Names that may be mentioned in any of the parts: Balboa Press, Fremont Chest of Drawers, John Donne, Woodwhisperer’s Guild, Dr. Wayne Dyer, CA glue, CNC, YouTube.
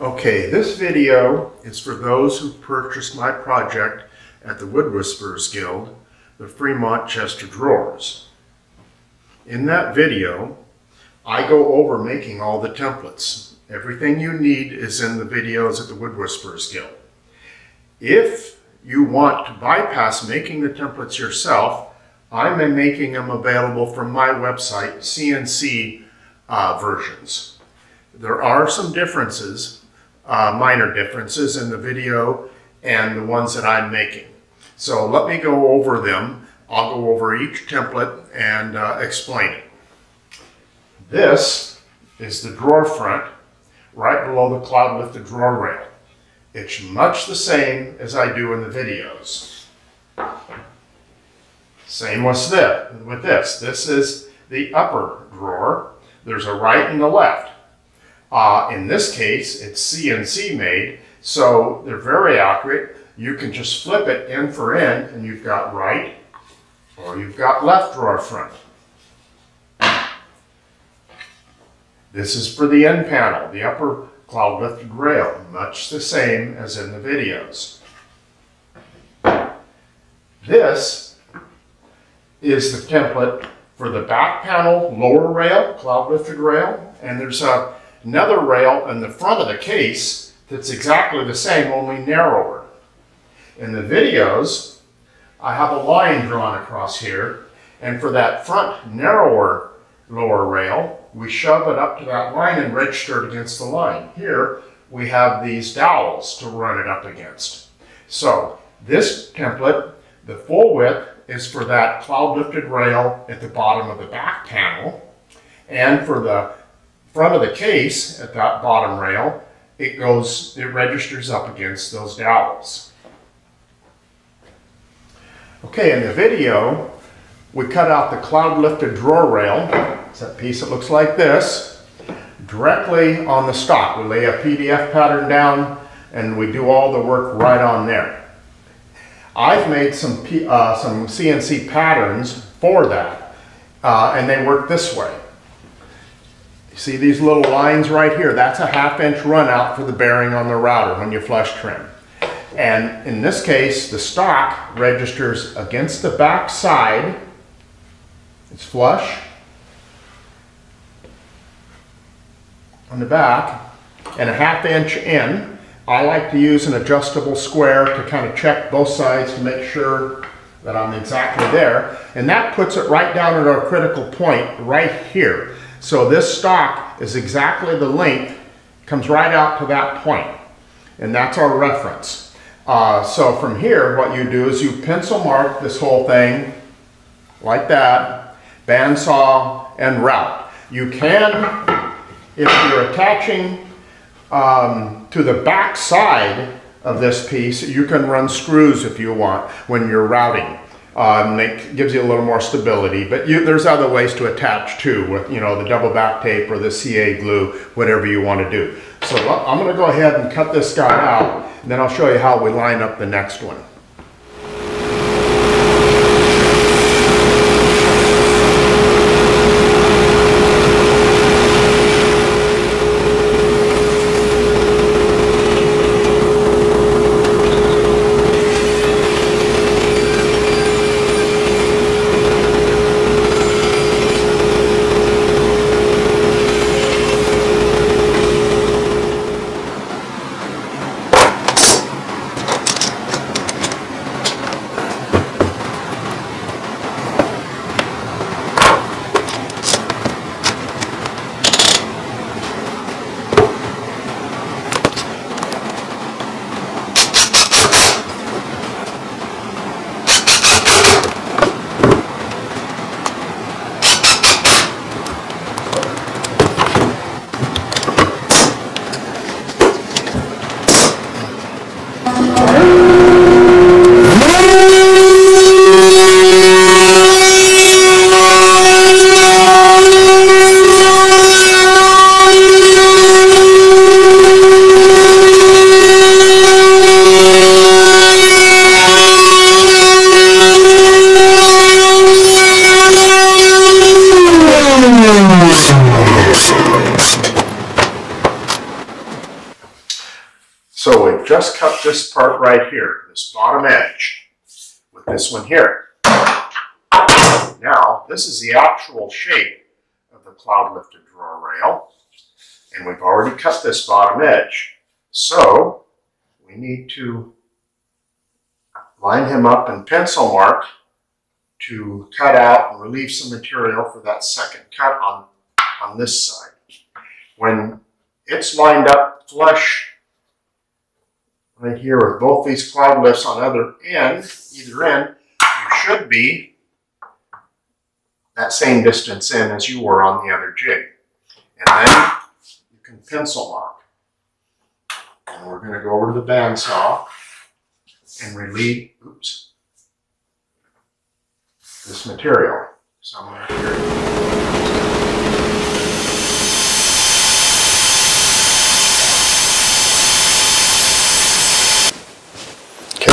Okay, this video is for those who purchased my project at the Wood Whisperers Guild, the Fremont Chest of Drawers. In that video, I go over making all the templates. Everything you need is in the videos at the Wood Whisperers Guild. If you want to bypass making the templates yourself, I'm making them available from my website, CNC versions. There are some differences, minor differences in the video and the ones that I'm making. So let me go over them. I'll go over each template and explain it. This is the drawer front right below the cloud with the drawer rail. It's much the same as I do in the videos. Same with this. This is the upper drawer. There's a right and a left. In this case, it's CNC made, so they're very accurate. You can just flip it end for end, and you've got right or you've got left drawer front. This is for the end panel, the upper cloud lifted rail, much the same as in the videos. This is the template for the back panel, lower rail, cloud lifted rail, and there's another rail in the front of the case that's exactly the same, only narrower. In the videos, I have a line drawn across here, and for that front narrower lower rail, we shove it up to that line and register it against the line. Here, we have these dowels to run it up against. So this template, the full width, is for that cloud lifted rail at the bottom of the back panel. And for the front of the case at that bottom rail, it registers up against those dowels. Okay, in the video, we cut out the cloud lifted drawer rail. It's that piece that looks like this, directly on the stock. We lay a PDF pattern down and we do all the work right on there. I've made some CNC patterns for that, and they work this way. You see these little lines right here? That's a 1/2 inch run out for the bearing on the router when you flush trim. And in this case, the stock registers against the back side. It's flush on the back and a 1/2 inch in. I like to use an adjustable square to kind of check both sides to make sure that I'm exactly there. And that puts it right down at our critical point right here. So this stock is exactly the length, comes right out to that point. And that's our reference. So from here, what you do is you pencil mark this whole thing like that, bandsaw and route. You can, if you're attaching to the back side of this piece, you can run screws if you want when you're routing. It gives you a little more stability, but there's other ways to attach too, with the double back tape or the CA glue, whatever you want to do. So I'm going to go ahead and cut this guy out, and then I'll show you how we line up the next one. So we've just cut this part right here, this bottom edge, with this one here. Now, this is the actual shape of the cloud-lifted drawer rail, and we've already cut this bottom edge. So we need to line him up and pencil mark to cut out and relieve some material for that second cut on this side. When it's lined up flush right here with both these cloud lifts on either end, you should be that same distance in as you were on the other jig. And then you can pencil mark. And we're going to go over to the bandsaw and relieve, oops, this material somewhere here.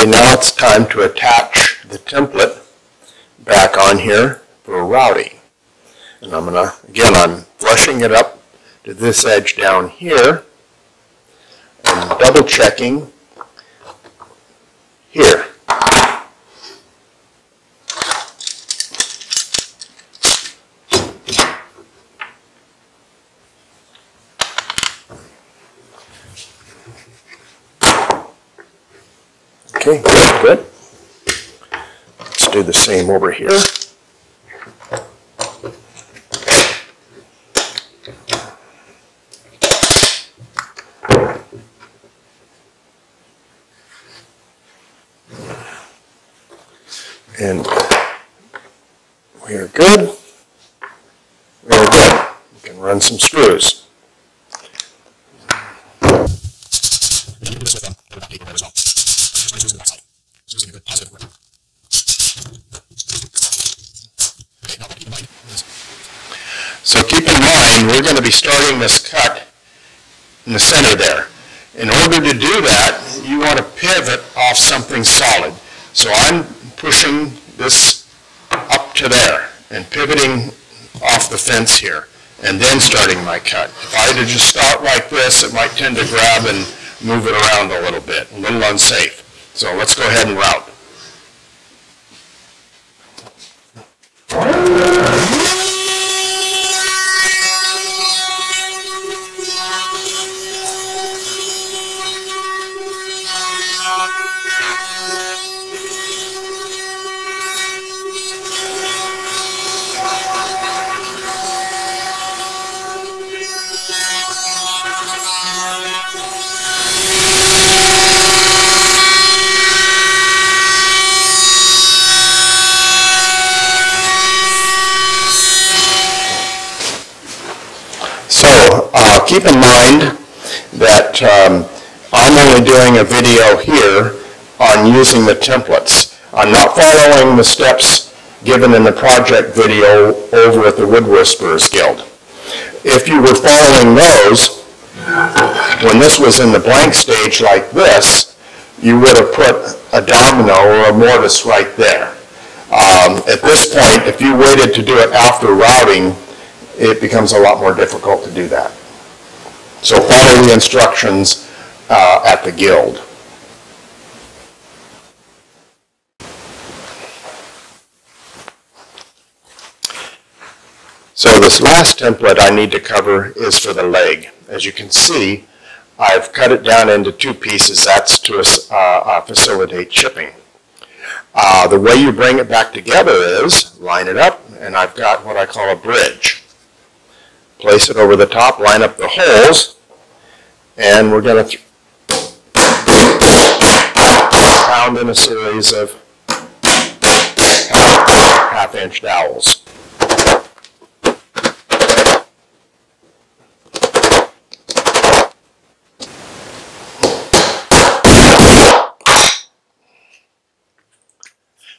Okay, now it's time to attach the template back on here for routing. And I'm going to, again, I'm flushing it up to this edge down here and double checking here. Okay, good. Let's do the same over here. And we are good. We are good. We can run some screws. So keep in mind, we're going to be starting this cut in the center there. In order to do that, you want to pivot off something solid. So I'm pushing this up to there and pivoting off the fence here and then starting my cut. If I had to just start like this, it might tend to grab and move it around a little bit, a little unsafe. So let's go ahead and route. Keep in mind that I'm only doing a video here on using the templates. I'm not following the steps given in the project video over at the Wood Whisperers Guild. If you were following those, when this was in the blank stage like this, you would have put a domino or a mortise right there. At this point, if you waited to do it after routing, it becomes a lot more difficult to do that. So follow the instructions at the guild. So this last template I need to cover is for the leg. As you can see, I've cut it down into two pieces. That's to facilitate shipping. The way you bring it back together is line it up, and I've got what I call a bridge. Place it over the top, line up the holes, and we're going to pound in a series of half-inch dowels.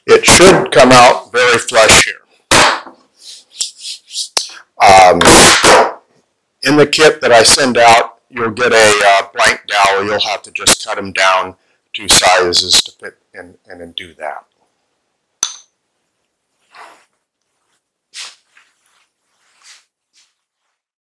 It should come out very flush here. In the kit that I send out, you'll get a blank dowel. You'll have to just cut them down to sizes to fit and do that.